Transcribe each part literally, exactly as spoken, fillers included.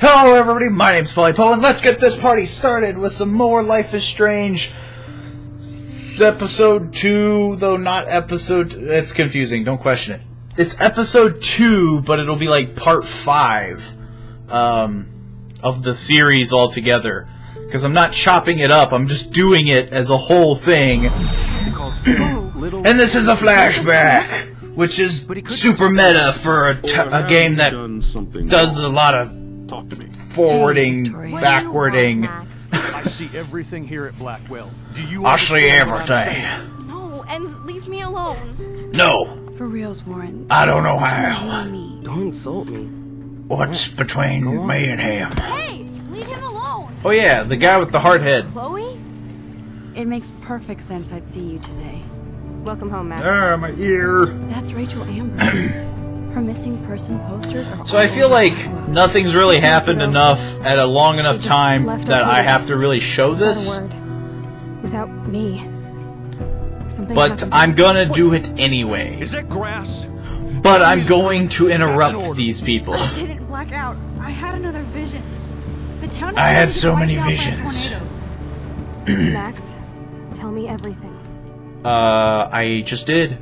Hello everybody, my name's Paulie Poe, and let's get this party started with some more Life is Strange. It's episode two, though not episode... It's confusing, don't question it. It's episode two, but it'll be like part five um, of the series altogether. Because I'm not chopping it up, I'm just doing it as a whole thing. And this is a flashback, which is super meta for a, t a game that does a lot of... Talk to me. Forwarding, hey, backwarding. I see everything here at Blackwell. Do you I see everything. No, and leave me alone. No. For reals, Warren. I don't know how. Don't insult me. What's between me and him? Hey, leave him alone. Oh yeah, the guy with the hard head. Chloe? It makes perfect sense I'd see you today. Welcome home, Max. Ah, my ear. That's Rachel Amber. Her missing person posters are so I feel like nothing's really happened enough at a long enough time that I have to really show this. Without me. But I'm gonna do it anyway. Is that grass? But I'm going to interrupt these people. I didn't black out. I had another vision. The town I had so many visions. Max, tell me everything. Uh, I just did.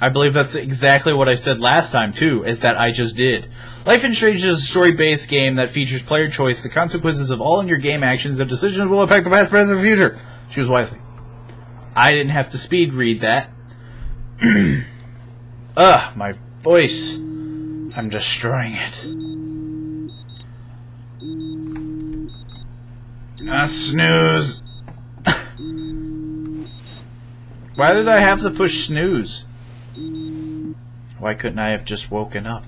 I believe that's exactly what I said last time, too, is that I just did. Life is Strange is a story-based game that features player choice. The consequences of all in your game actions and decisions will affect the past, present, and future. Choose wisely. I didn't have to speed read that. Ugh, my voice. I'm destroying it. I snooze. Why did I have to push snooze? Why couldn't I have just woken up?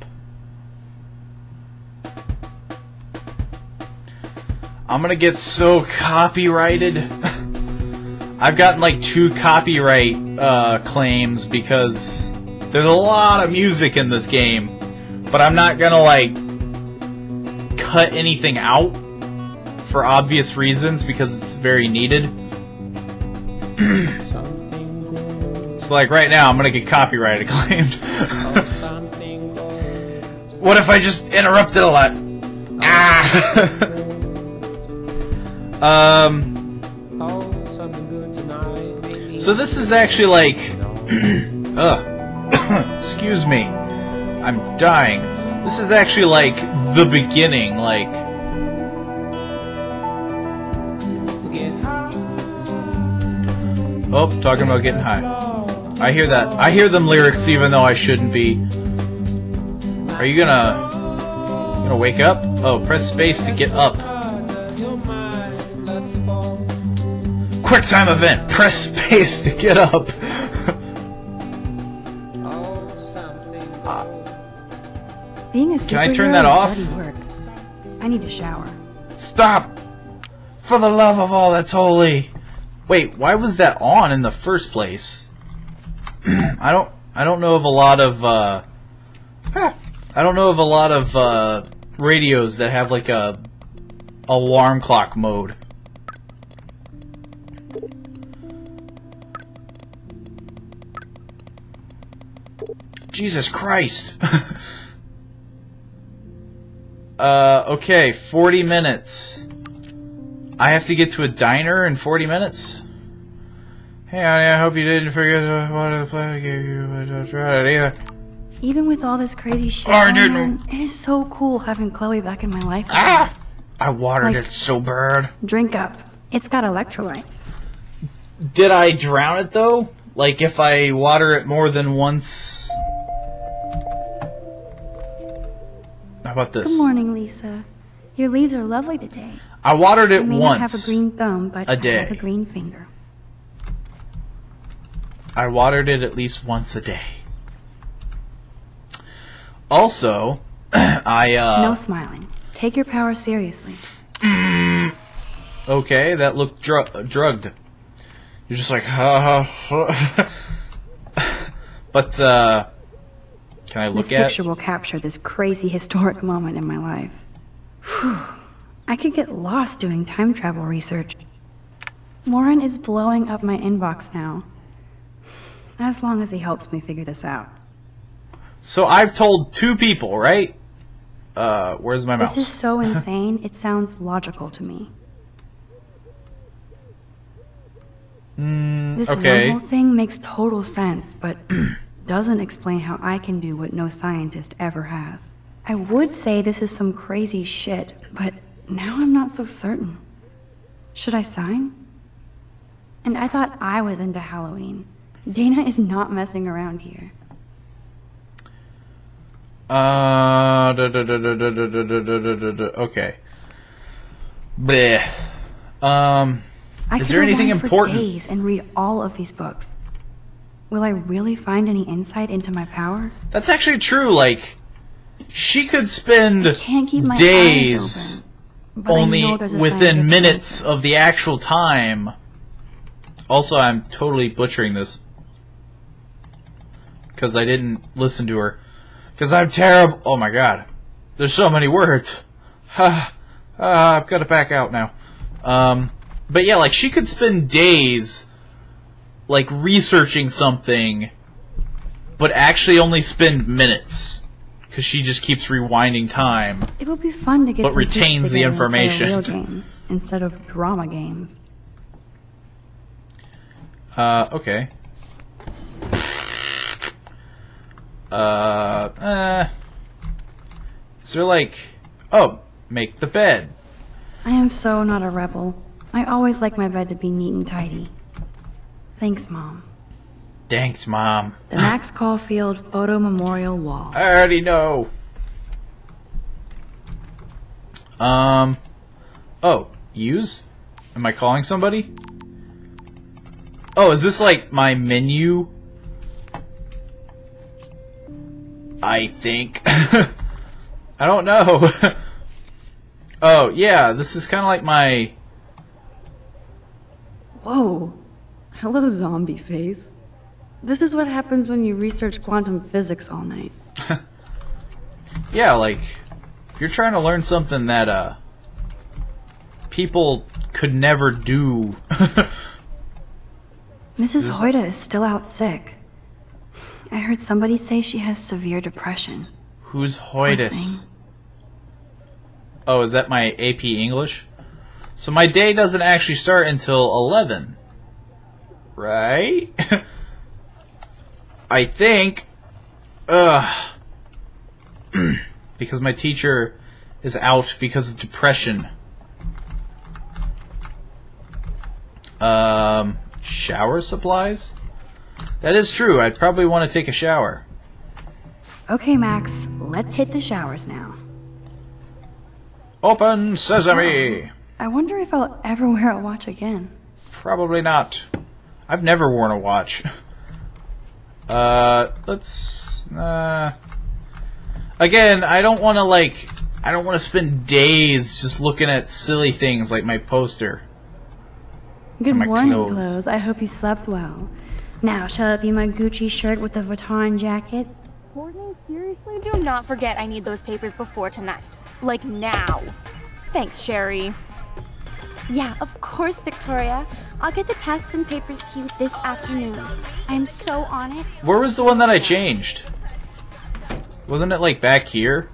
I'm gonna get so copyrighted. I've gotten like two copyright uh, claims because there's a lot of music in this game. But I'm not gonna like cut anything out for obvious reasons because it's very needed. So like right now I'm gonna get copyrighted claimed. What if I just interrupted a lot? Oh. Ah! um. Oh, something good tonight. So this is actually like, uh, excuse me, I'm dying. This is actually like the beginning, like. Oh, talking about getting high. I hear that. I hear them lyrics, even though I shouldn't be. Are you gonna, gonna wake up? Oh, press space to get up. Quick time event. Press space to get up. Being a superhero. Can I turn that off? I need a shower. Stop! For the love of all that's holy. Wait, why was that on in the first place? I don't. I don't know of a lot of. Uh, I don't know of a lot of uh, radios that have like a alarm clock mode. Jesus Christ! uh, okay, forty minutes. I have to get to a diner in forty minutes. Hey, I hope you didn't forget what the plan gave you, but don't try it either. Even with all this crazy shit, I didn't. On, it is so cool having Chloe back in my life. Ah! I watered like, it so bad. Drink up. It's got electrolytes. Did I drown it though? Like if I water it more than once? How about this? Good morning, Lisa. Your leaves are lovely today. I watered it once. You may not have a green thumb, but I have a green finger. I watered it at least once a day. Also, I, uh... No smiling. Take your power seriously. Mm, okay, that looked dr drugged. You're just like, ha ha ha. But, uh... Can I look at... This picture will capture this crazy historic moment in my life. Whew. I could get lost doing time travel research. Warren is blowing up my inbox now. As long as he helps me figure this out. So I've told two people, right? Uh, where's my mouse? This is so insane. It sounds logical to me. Mm, this okay. wormhole thing makes total sense, but doesn't explain how I can do what no scientist ever has. I would say this is some crazy shit, but now I'm not so certain. Should I sign? And I thought I was into Halloween. Dana is not messing around here. Uh, da, da, da, da, da, da, da, da, da, da. Okay. Bleh. Um, I is there anything important? I could read for days and read all of these books. Will I really find any insight into my power? That's actually true. Like, she could spend I can't keep my days eyes open, only within minutes of the actual time. Also, I'm totally butchering this because I didn't listen to her. Because I'm terrible. Oh my god. There's so many words. Ha. uh, I've got to back out now. Um, but yeah, like, she could spend days, like, researching something, but actually only spend minutes. Because she just keeps rewinding time. It would be fun to get but some retains the information. Play a real game instead of drama games. Uh, okay. Uh, uh, is there like, oh, make the bed. I am so not a rebel. I always like my bed to be neat and tidy. Thanks, Mom. Thanks, Mom. The Max Caulfield Photo Memorial Wall. I already know. Um, oh, use? Am I calling somebody? Oh, is this like my menu? I think. I don't know. Oh, yeah, this is kind of like my... Whoa. Hello, zombie face. This is what happens when you research quantum physics all night. Yeah, like, you're trying to learn something that, uh, people could never do. Missus This... Hoyda is still out sick. I heard somebody say she has severe depression. Who's Hoydas? Oh, is that my A P English? So my day doesn't actually start until eleven. Right? I think. Ugh. Because my teacher is out because of depression. Um, shower supplies? That is true. I'd probably want to take a shower. Okay, Max. Let's hit the showers now. Open sesame! Oh, I wonder if I'll ever wear a watch again. Probably not. I've never worn a watch. Uh, let's... Uh, again, I don't want to, like... I don't want to spend days just looking at silly things like my poster. Good morning, clothes. clothes. I hope you slept well. Now, shall it be my Gucci shirt with the Vuitton jacket? Courtney, seriously, do not forget I need those papers before tonight. Like, now. Thanks, Sherry. Yeah, of course, Victoria. I'll get the tests and papers to you this afternoon. I'm so on it. Where was the one that I changed? Wasn't it, like, back here?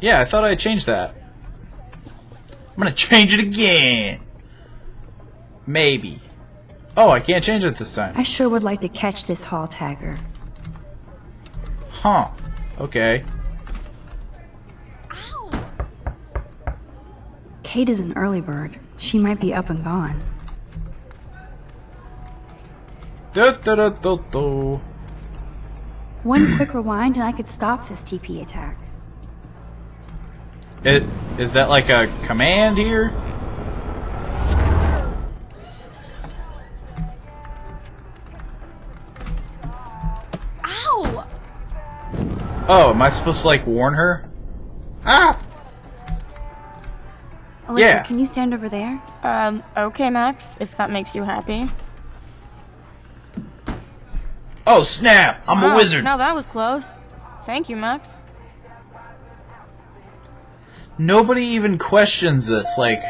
Yeah, I thought I changed that. I'm gonna change it again. Maybe. Oh, I can't change it this time. I sure would like to catch this hall tagger. Huh. Okay. Ow. Kate is an early bird. She might be up and gone. Da, da, da, da, da. One quick rewind and I could stop this T P attack. It, is that like a command here? Oh, am I supposed to, like, warn her? Ah! Alyssa, yeah. Can you stand over there? Um, okay, Max, if that makes you happy. Oh, snap! I'm wow. a wizard! Now that was close. Thank you, Max. Nobody even questions this, like...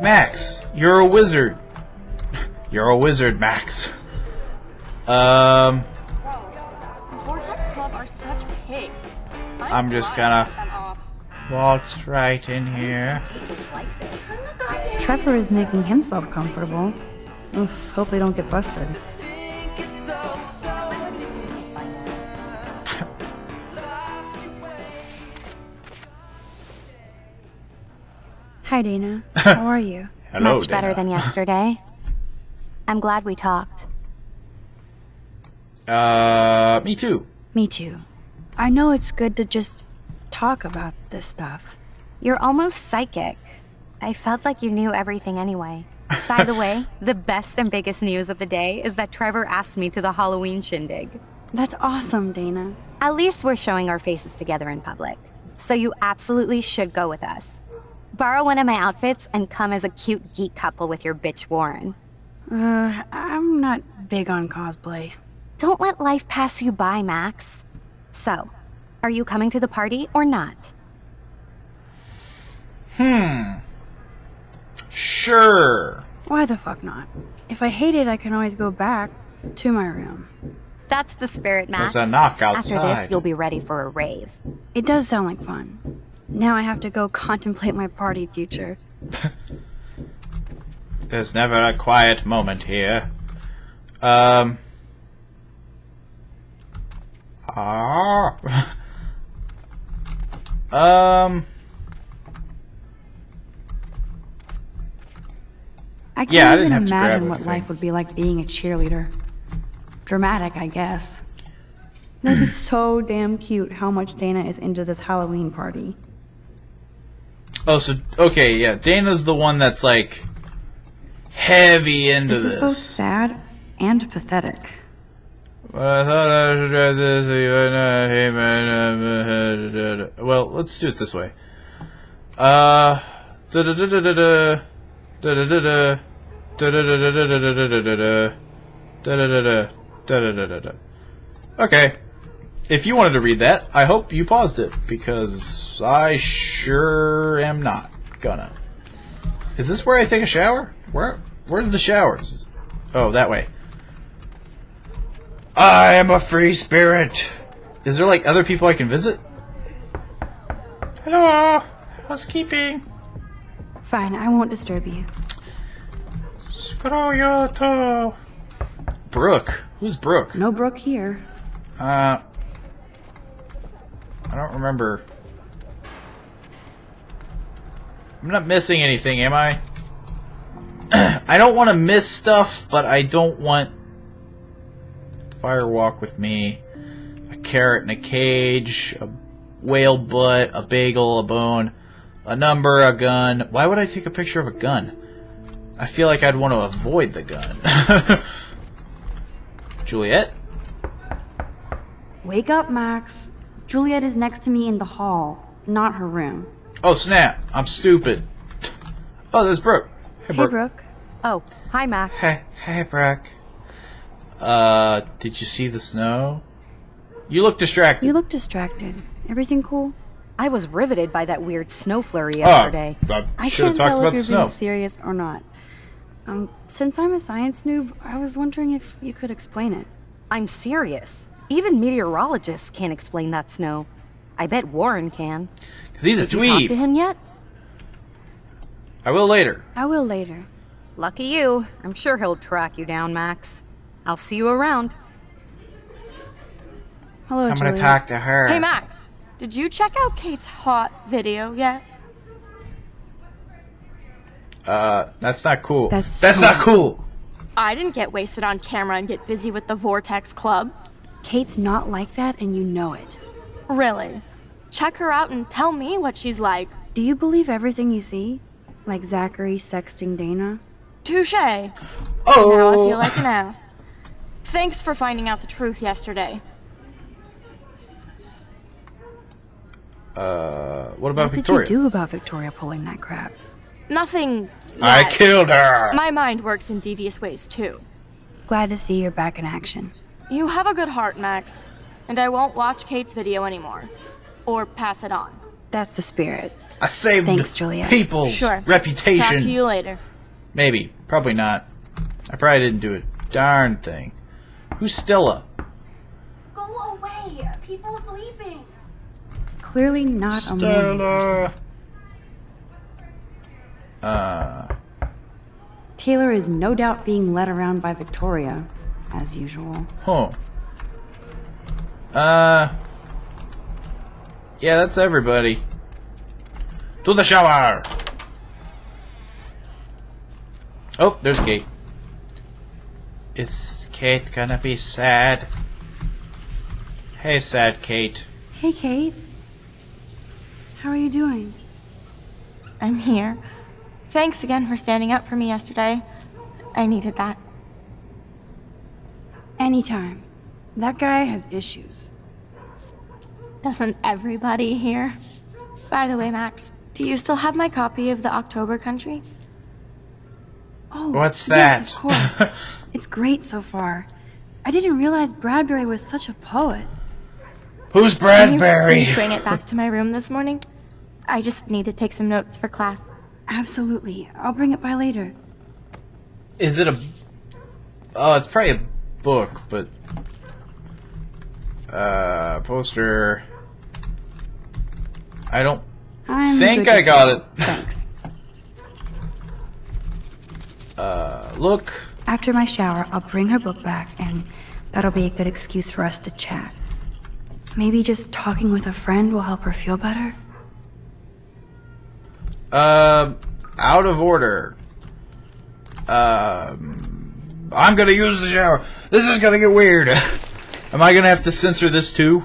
Max, you're a wizard. You're a wizard, Max. Um... Vortex takes. I'm just gonna waltz right in here. Trevor is making himself comfortable. Oof, hope they don't get busted. Hi, Dana. How are you? Hello, Much Dana. better than yesterday. I'm glad we talked. Uh, me too. Me too. I know it's good to just talk about this stuff. You're almost psychic. I felt like you knew everything anyway. By the way, the best and biggest news of the day is that Trevor asked me to the Halloween shindig. That's awesome, Dana. At least we're showing our faces together in public. So you absolutely should go with us. Borrow one of my outfits and come as a cute geek couple with your bitch Warren. Uh, I'm not big on cosplay. Don't let life pass you by, Max. So, are you coming to the party or not? Hmm. Sure. Why the fuck not? If I hate it, I can always go back to my room. That's the spirit, Max. There's a knock outside. After this, you'll be ready for a rave. It does sound like fun. Now I have to go contemplate my party future. There's never a quiet moment here. Um. Ah. um. I can't yeah, I even imagine what life would be like being a cheerleader. Dramatic, I guess. That is so damn cute how much Dana is into this Halloween party. Oh, so, okay, yeah. Dana's the one that's, like, heavy into this. This is both sad and pathetic. Well, let's do it this way. Uh... Da-da-da-da-da-da. Da-da-da-da. Da-da-da-da-da-da-da-da-da. Da-da-da-da. Da-da-da-da-da. Okay. If you wanted to read that, I hope you paused it, because I sure am not gonna. Is this where I take a shower? Where? Where's the showers? Oh, that way. I am a free spirit! Is there, like, other people I can visit? Hello! Housekeeping! Fine, I won't disturb you. Scroll your toe! Brooke? Who's Brooke? No Brooke here. Uh... I don't remember. I'm not missing anything, am I? I don't want to miss stuff, but I don't want... Firewalk with me. A carrot in a cage. A whale butt. A bagel. A bone. A number. A gun. Why would I take a picture of a gun? I feel like I'd want to avoid the gun. Juliet? Wake up, Max. Juliet is next to me in the hall, not her room. Oh, snap. I'm stupid. Oh, there's Brooke. Hey, Brooke. Hey, Brooke. Oh, hi, Max. Hey, hey, Brooke. Uh, did you see the snow? You look distracted. You look distracted. Everything cool? I was riveted by that weird snow flurry yesterday. Oh, I should have talked about the snow. I can't tell if you're being serious or not. Um, since I'm a science noob, I was wondering if you could explain it. I'm serious. Even meteorologists can't explain that snow. I bet Warren can. Because he's a dweeb. Have you talked to him yet? I will later. I will later. Lucky you. I'm sure he'll track you down, Max. I'll see you around. Hello, I'm going to talk to her. Hey, Max. Did you check out Kate's hot video yet? Uh, that's not cool. That's, that's so not cool. I didn't get wasted on camera and get busy with the Vortex Club. Kate's not like that, and you know it. Really? Check her out and tell me what she's like. Do you believe everything you see? Like Zachary sexting Dana? Touche! Oh! And now I feel like an ass. Thanks for finding out the truth yesterday. Uh, what about Victoria? What did you do about Victoria pulling that crap? Nothing yet. I killed her! My mind works in devious ways, too. Glad to see you're back in action. You have a good heart, Max, and I won't watch Kate's video anymore, or pass it on. That's the spirit. I saved Thanks, Juliet. people's sure. reputation. Talk to you later. Maybe. Probably not. I probably didn't do a darn thing. Who's Stella? Go away. People sleeping. clearly not Stella. a morning person. Uh. Taylor is no doubt being led around by Victoria, as usual. Huh. Uh. Yeah, that's everybody. To the shower! Oh, there's Kate. Is Kate gonna be sad? Hey, sad Kate. Hey, Kate. How are you doing? I'm here. Thanks again for standing up for me yesterday. I needed that. Anytime. That guy has issues. Doesn't everybody here? By the way, Max, do you still have my copy of The October Country? Oh, what's that? Yes, of course. It's great so far. I didn't realize Bradbury was such a poet. Who's Bradbury? Can you please bring it back to my room this morning? I just need to take some notes for class. Absolutely. I'll bring it by later. Is it a... Oh, it's probably a book, but... Uh, poster... I don't I'm think I got it. Thanks. Uh, look. After my shower, I'll bring her book back, and that'll be a good excuse for us to chat. Maybe just talking with a friend will help her feel better? Um, uh, out of order. Um, uh, I'm gonna use the shower. This is gonna get weird. Am I gonna have to censor this too?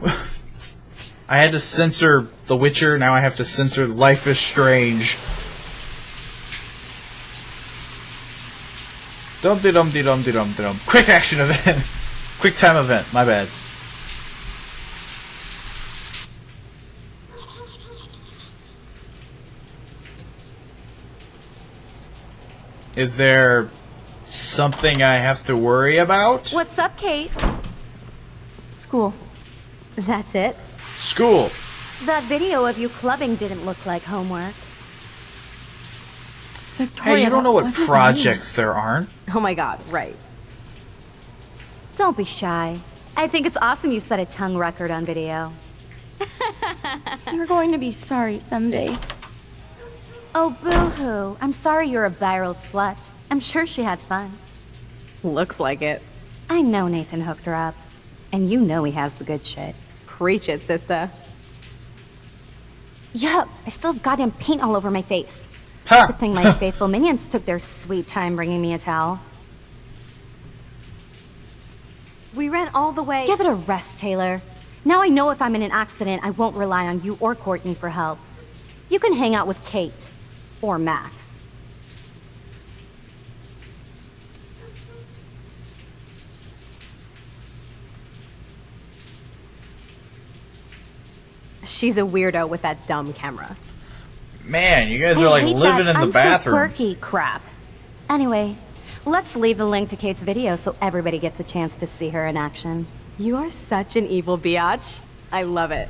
I had to censor The Witcher, now I have to censor Life is Strange. Dum-de-dum-de-dum-de-dum-de-dum. Quick action event! Quick time event, my bad. Is there something I have to worry about? What's up, Kate? School. That's it? School. That video of you clubbing didn't look like homework. Victoria, hey, you don't know what projects there aren't. Oh my god, right. Don't be shy. I think it's awesome you set a tongue record on video. You're going to be sorry someday. Oh, boo-hoo. I'm sorry you're a viral slut. I'm sure she had fun. Looks like it. I know Nathan hooked her up. And you know he has the good shit. Preach it, sister. Yup, I still have goddamn paint all over my face. Huh. Good thing my faithful minions took their sweet time bringing me a towel. We ran all the way- Give it a rest, Taylor. Now I know if I'm in an accident, I won't rely on you or Courtney for help. You can hang out with Kate. Or Max. She's a weirdo with that dumb camera. Man, you guys are like living in the bathroom. I'm so quirky crap. Anyway, let's leave the link to Kate's video so everybody gets a chance to see her in action. You are such an evil biatch. I love it.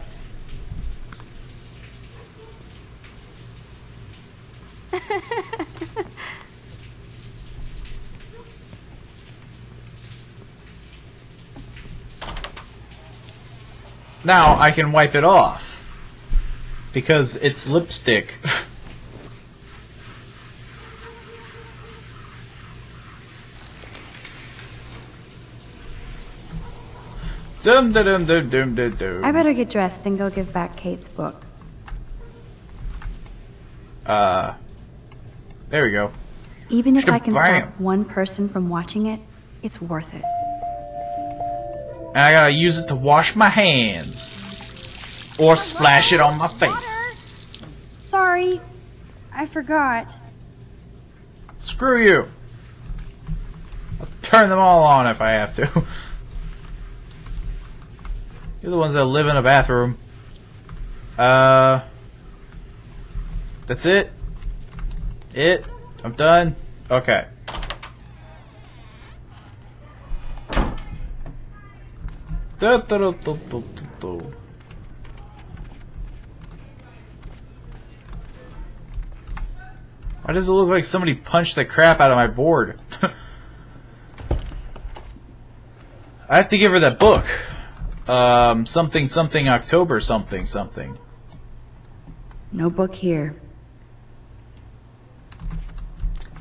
Now I can wipe it off. Because it's lipstick. Dum dum dum dum dum dum. I better get dressed, then go give back Kate's book. Uh, there we go. Even if I can stop one person from watching it, it's worth it. And I gotta use it to wash my hands. Or splash it on my face. Water. Sorry, I forgot. Screw you. I'll turn them all on if I have to. You're the ones that live in a bathroom. Uh, that's it? It? I'm done? Okay. Da da da da da da. Why does it look like somebody punched the crap out of my board? I have to give her that book. Um, something, something, October, something, something. No book here.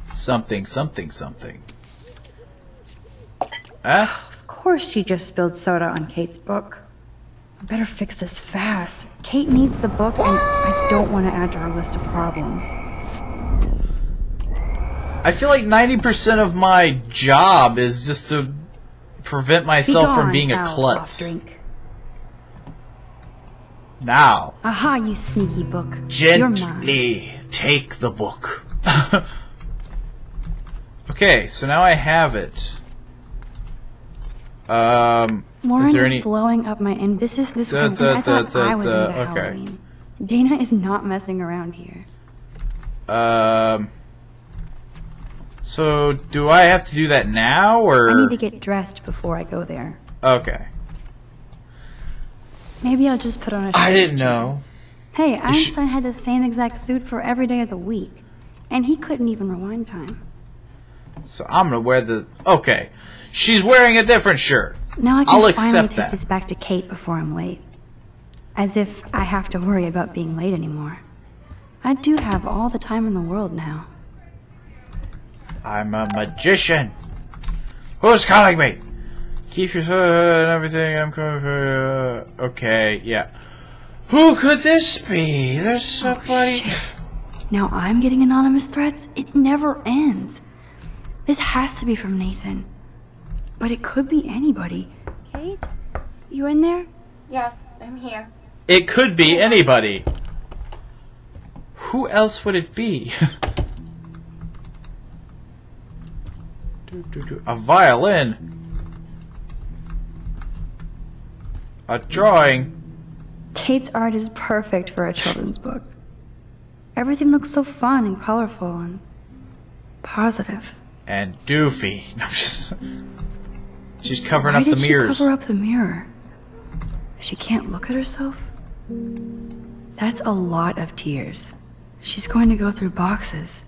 Something, something, something. Ah. Of course she just spilled soda on Kate's book. I better fix this fast. Kate needs the book, and I don't want to add to our list of problems. I feel like ninety percent of my job is just to prevent myself from being a klutz. Now. Aha, you sneaky book. Gently take the book. Okay, so now I have it. Um, Warren is, there any... is blowing up my end. This is this da, da, I thought da, da, I was da, into okay. Halloween. Dana is not messing around here. Um. So do I have to do that now, or? I need to get dressed before I go there. Okay. Maybe I'll just put on a shirt. I didn't know. Hey, is Einstein she... had the same exact suit for every day of the week, and he couldn't even rewind time. So I'm gonna wear the. Okay. She's wearing a different shirt. Now I can I'll accept finally take that. this back to Kate before I'm late. As if I have to worry about being late anymore. I do have all the time in the world now. I'm a magician. Who's calling me? Keep your uh, and everything. I'm coming for you. Okay, yeah. Who could this be? There's somebody. Oh, shit. Now I'm getting anonymous threats. It never ends. This has to be from Nathan. But it could be anybody. Kate? You in there? Yes, I'm here. It could be anybody. Who else would it be? do, do, do. A violin. A drawing. Kate's art is perfect for a children's book. Everything looks so fun and colorful and positive. And doofy. She's covering Why up the did mirrors. She cover up the mirror? She can't look at herself? That's a lot of tears. She's going to go through boxes.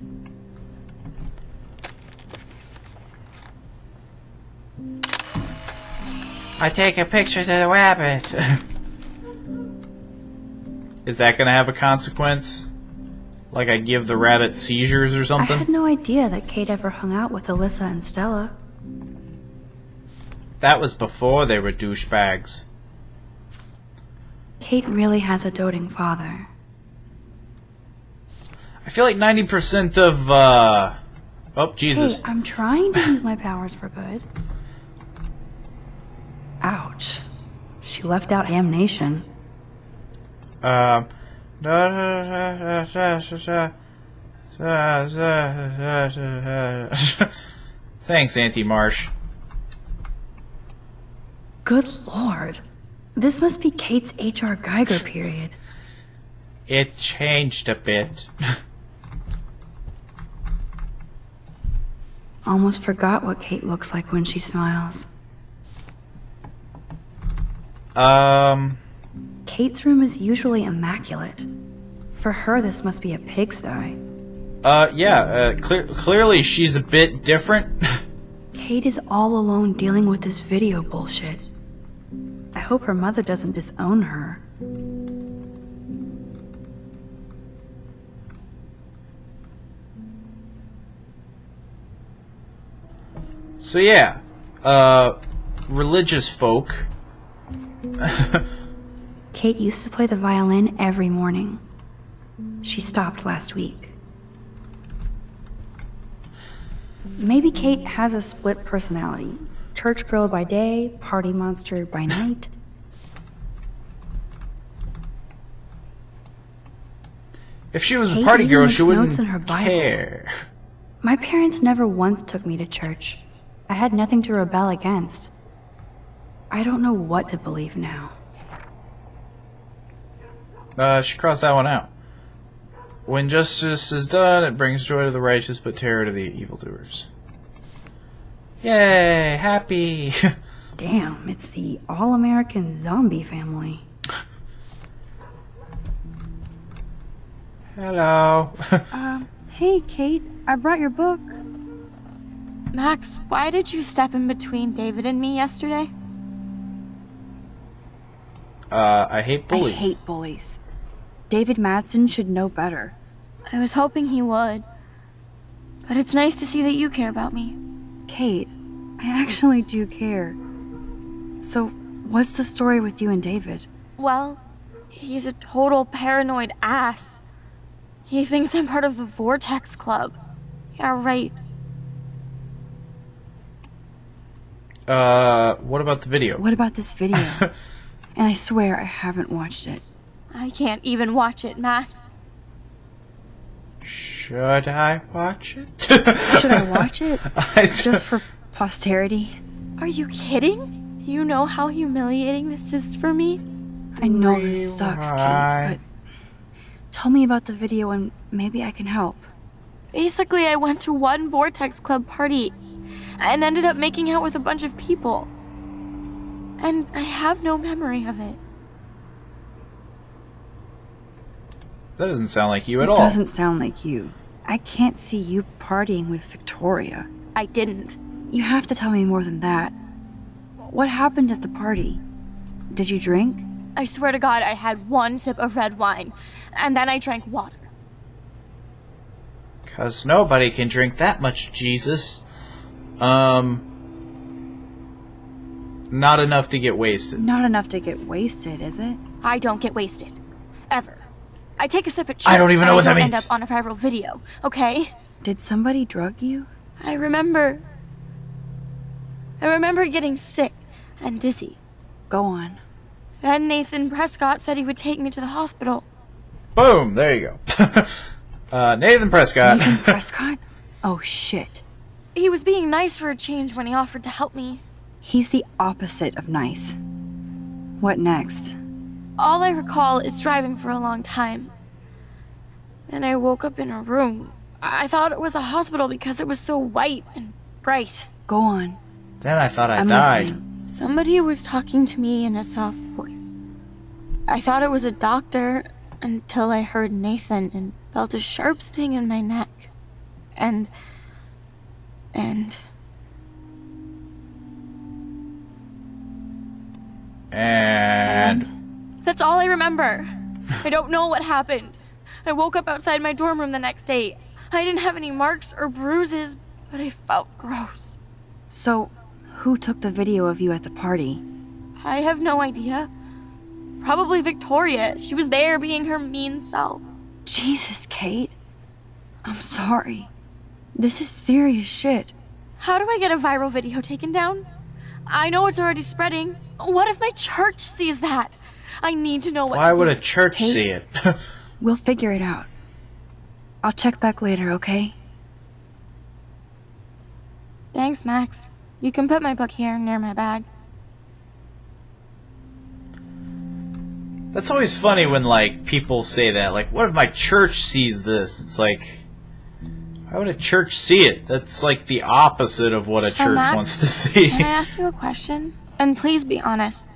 I take a picture to the rabbit. Is that going to have a consequence? Like I give the rabbit seizures or something? I had no idea that Kate ever hung out with Alyssa and Stella. That was before they were douchebags. Kate really has a doting father. I feel like ninety percent of, uh... Oh, Jesus. Hey, I'm trying to use my powers for good. Ouch. She left out damnation. Um... Thanks, Auntie Marsh. Good lord. This must be Kate's H R Geiger period. It changed a bit. Almost forgot what Kate looks like when she smiles. Um. Kate's room is usually immaculate. For her, this must be a pigsty. Uh, yeah. Uh, clear clearly, she's a bit different. Kate is all alone dealing with this video bullshit. I hope her mother doesn't disown her. So yeah, uh, religious folk. Kate used to play the violin every morning. She stopped last week. Maybe Kate has a split personality. Church girl by day, party monster by night. If she was Kate a party girl, she wouldn't care. My parents never once took me to church. I had nothing to rebel against. I don't know what to believe now. Uh, she crossed that one out. When justice is done, it brings joy to the righteous, but terror to the evildoers. Yay! Happy! Damn, it's the all-American zombie family. Hello. um, hey, Kate. I brought your book. Max, why did you step in between David and me yesterday? Uh, I hate bullies. I hate bullies. David Madsen should know better. I was hoping he would. But it's nice to see that you care about me. Kate, I actually do care. So, what's the story with you and David? Well, he's a total paranoid ass. He thinks I'm part of the Vortex Club. Yeah, right. Uh, what about the video? What about this video? And I swear I haven't watched it. I can't even watch it, Max. Should I watch it? Should I watch it? I Just for posterity? Are you kidding? You know how humiliating this is for me? I know Rewind. This sucks, Kate, but tell me about the video and maybe I can help. Basically, I went to one Vortex Club party and ended up making out with a bunch of people. And I have no memory of it. That doesn't sound like you at all. It doesn't sound like you. I can't see you partying with Victoria. I didn't. You have to tell me more than that. What happened at the party? Did you drink? I swear to God, I had one sip of red wine, and then I drank water. Cause nobody can drink that much, Jesus. Um... Not enough to get wasted. Not enough to get wasted, is it? I don't get wasted. Ever. I take a sip at church, I don't even know what that means. End up on a viral video, okay? Did somebody drug you? I remember... I remember getting sick and dizzy. Go on. Then Nathan Prescott said he would take me to the hospital. Boom! There you go. uh, Nathan Prescott. Nathan Prescott? Oh, shit. He was being nice for a change when he offered to help me. He's the opposite of nice. What next? All I recall is driving for a long time. Then I woke up in a room. I thought it was a hospital because it was so white and bright. Go on. Then I thought I I'm died. Listening. Somebody was talking to me in a soft voice. I thought it was a doctor until I heard Nathan and felt a sharp sting in my neck. And... and... And... and... That's all I remember. I don't know what happened. I woke up outside my dorm room the next day. I didn't have any marks or bruises, but I felt gross. So, who took the video of you at the party? I have no idea. Probably Victoria. She was there being her mean self. Jesus, Kate. I'm sorry. This is serious shit. How do I get a viral video taken down? I know it's already spreading. What if my church sees that? I need to know what Why to do. Why would a church Kate, see it? We'll figure it out. I'll check back later, okay? Thanks, Max. You can put my book here, near my bag. That's always funny when, like, people say that. Like, what if my church sees this? It's like, why would a church see it? That's, like, the opposite of what a so church Max, wants to see. Can I ask you a question? And please be honest.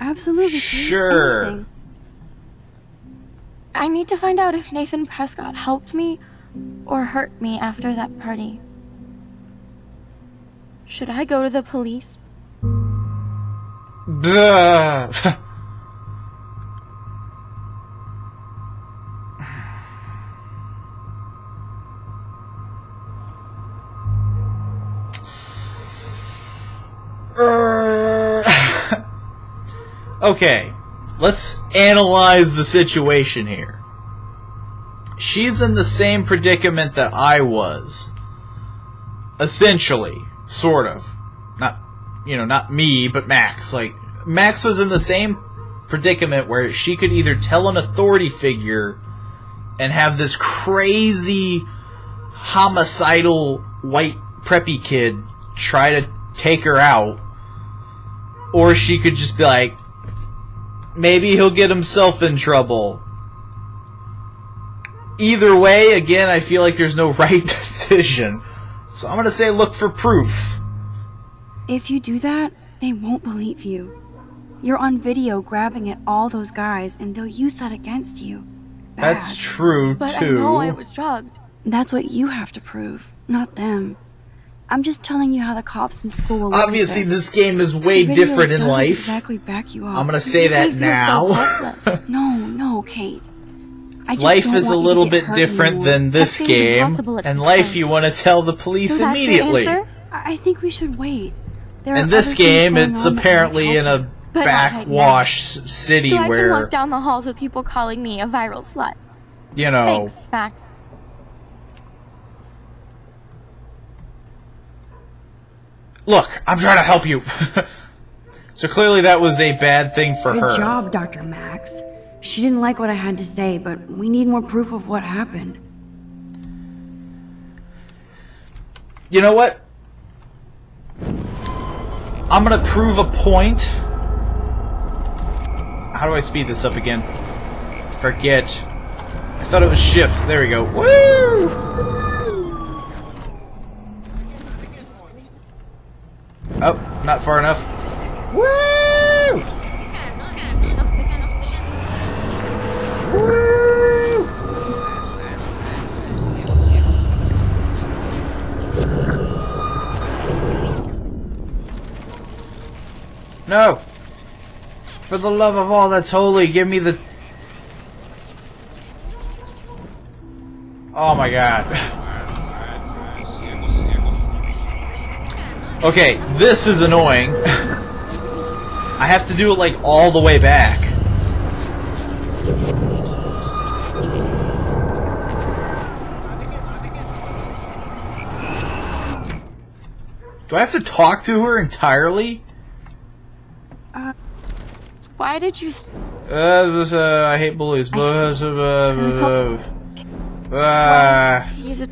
Absolutely. Sure. Anything. I need to find out if Nathan Prescott helped me or hurt me after that party. Should I go to the police? Duh. Okay, let's analyze the situation here. She's in the same predicament that I was. Essentially, sort of. Not, you know, not me, but Max. Like, Max was in the same predicament where she could either tell an authority figure and have this crazy, homicidal, white, preppy kid try to take her out, or she could just be like, maybe he'll get himself in trouble. Either way, again, I feel like there's no right decision. So I'm going to say look for proof. If you do that, they won't believe you. You're on video grabbing at all those guys, and they'll use that against you. Bad. That's true, but too. But I know I was drugged. That's what you have to prove, not them. I'm just telling you how the cops in school will look. Obviously, this game is way different in life. Exactly, back you up. I'm gonna say that now. So no, no, Kate. Life is a little bit different than this game, and life you want to tell the police immediately. I think we should wait. In this game, it's apparently in a backwash city where... So I can walk down the halls with people calling me a viral slut. You know... Thanks, Max. Look, I'm trying to help you. So clearly that was a bad thing for her. Good job, Doctor Max. She didn't like what I had to say, but we need more proof of what happened. You know what? I'm gonna prove a point. How do I speed this up again? Forget. I thought it was shift. There we go. Woo! Oh, not far enough. Woo! Woo! No! For the love of all that's holy, give me the... Oh my god. Okay, this is annoying. I have to do it like all the way back. Do I have to talk to her entirely? Uh, why did you? St uh, was, uh, I hate bullies. But uh, he's a.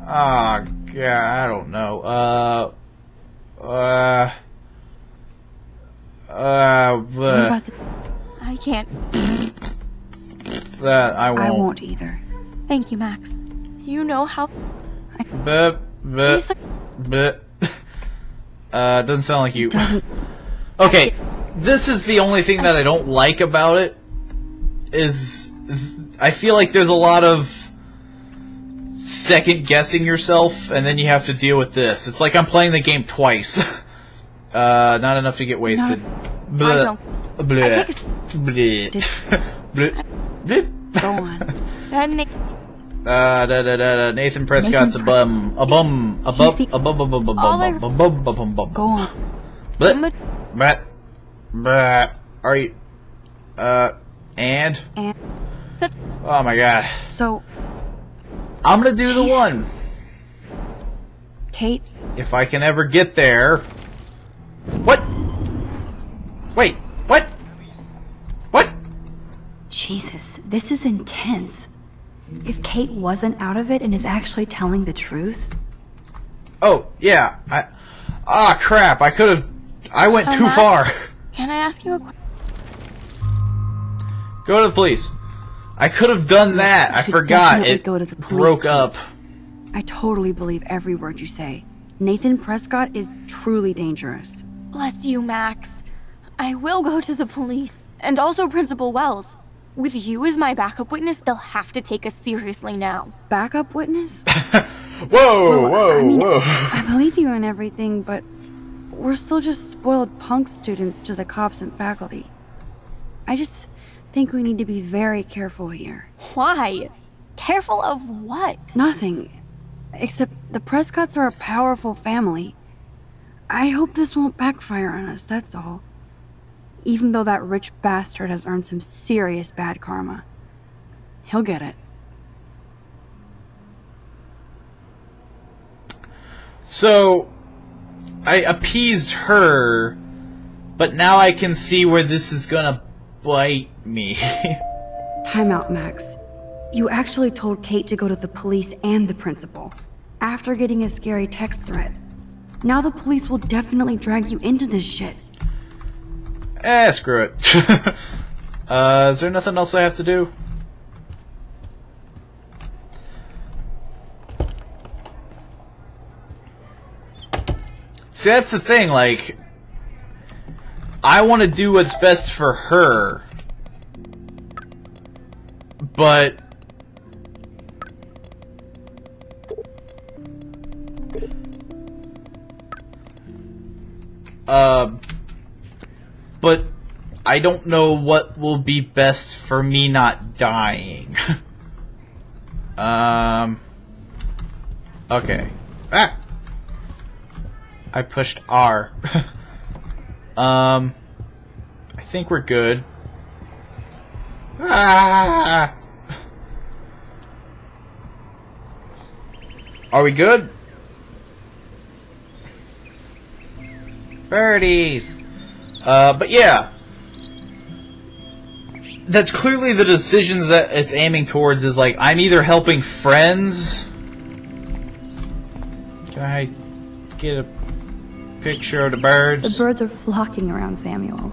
Ah, oh, God, I don't know. Uh. Uh, uh, uh I can't. That I won't. I won't either. Thank you, Max. You know how. But but but. Uh, doesn't sound like you. Doesn't. Okay, this is the only thing that I don't like about it. Is I feel like there's a lot of second guessing yourself, and then you have to deal with this. It's like I'm playing the game twice. uh, not enough to get wasted. No, I don't. Bleh. I take a bleh. Bleh. Bleh. Go on. uh, da, da, da, da. Nathan Prescott's Nathan a bum. A bum. A bum. A bum. A bum. A bum. A bum. A bum. A bum. A bum. Go on. Bleh. Bleh. Bleh. Are you? Uh, and? And. Oh my god. So. I'm gonna do Jeez. the one. Kate? If I can ever get there. What? Wait, what? What? Jesus, this is intense. If Kate wasn't out of it and is actually telling the truth. Oh, yeah. I Ah crap, I could have I went so too Max, far. Can I ask you a question? Go to the police. I could have done that. I forgot. It broke up. I totally believe every word you say. Nathan Prescott is truly dangerous. Bless you, Max. I will go to the police and also Principal Wells. With you as my backup witness, they'll have to take us seriously now. Backup witness? Whoa, well, whoa, I mean, whoa. I believe you in everything, but we're still just spoiled punk students to the cops and faculty. I just... I think we need to be very careful here. Why? Careful of what? Nothing. Except the Prescotts are a powerful family. I hope this won't backfire on us, that's all. Even though that rich bastard has earned some serious bad karma. He'll get it. So, I appeased her, but now I can see where this is gonna bite me. Time out, Max. You actually told Kate to go to the police and the principal after getting a scary text threat. Now the police will definitely drag you into this shit. Eh, screw it. uh, is there nothing else I have to do? See, that's the thing, like... I want to do what's best for her, but uh, but I I don't know what will be best for me not dying. um. Okay. Ah! I pushed R. um. I think we're good. Ah! Are we good? Birdies! Uh, but yeah. That's clearly the decisions that it's aiming towards is like, I'm either helping friends... Can I get a picture of the birds? The birds are flocking around Samuel.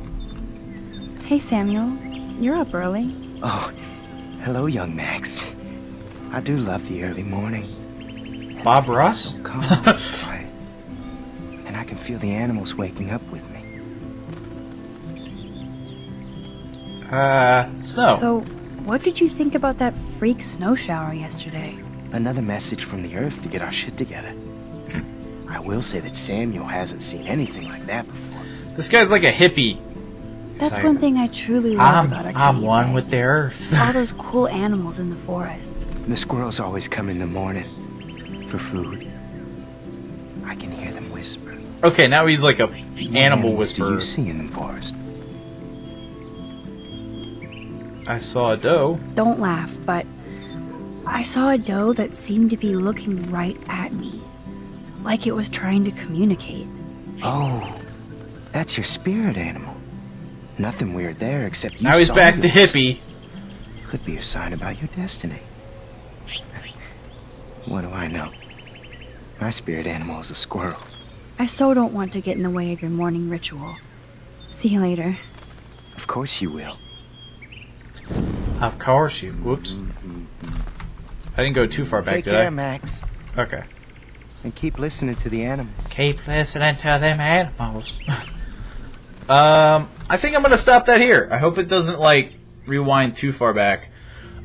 Hey Samuel, you're up early. Oh, hello young Max. I do love the early morning. Bob Ross? So calm and quiet. And I can feel the animals waking up with me. Uh, snow. So, what did you think about that freak snow shower yesterday? Another message from the Earth to get our shit together. I will say that Samuel hasn't seen anything like that before. This guy's like a hippie. That's like, one thing I truly love I'm, about our I'm one right? with the Earth. All those cool animals in the forest. The squirrels always come in the morning for food. I can hear them whisper. Okay, now he's like a animal whisperer. Do you see in the forest? I saw a doe. Don't laugh, but I saw a doe that seemed to be looking right at me. Like it was trying to communicate. Oh, that's your spirit animal. Nothing weird there except you saw yours. Now he's back to hippie. Could be a sign about your destiny. What do I know? My spirit animal is a squirrel. I so don't want to get in the way of your morning ritual. See you later. Of course you will. Of course you. Whoops. I didn't go too far back, Take did care, I? Take care, Max. Okay. And keep listening to the animals. Keep listening to them animals. um, I think I'm gonna stop that here. I hope it doesn't, like, rewind too far back.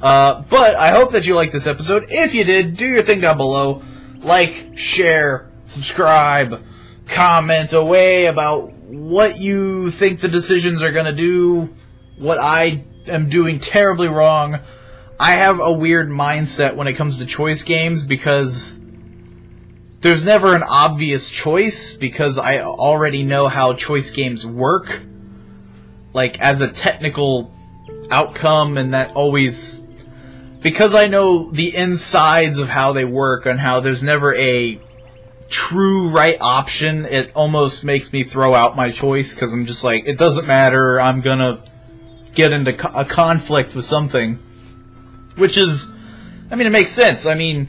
Uh, but I hope that you liked this episode. If you did, do your thing down below. Like, share, subscribe, comment away about what you think the decisions are gonna do, what I am doing terribly wrong. I have a weird mindset when it comes to choice games because there's never an obvious choice because I already know how choice games work, like as a technical outcome, and that always... Because I know the insides of how they work and how there's never a true right option, it almost makes me throw out my choice because I'm just like, it doesn't matter, I'm gonna get into co a conflict with something. Which is, I mean, it makes sense. I mean,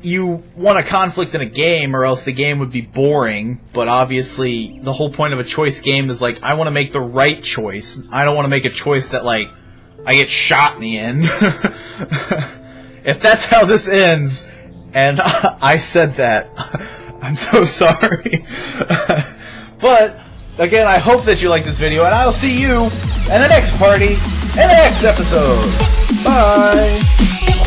you want a conflict in a game or else the game would be boring, but obviously the whole point of a choice game is like, I want to make the right choice. I don't want to make a choice that, like, I get shot in the end. If that's how this ends, and I said that, I'm so sorry. But, again, I hope that you like this video, and I'll see you in the next party, in the next episode. Bye!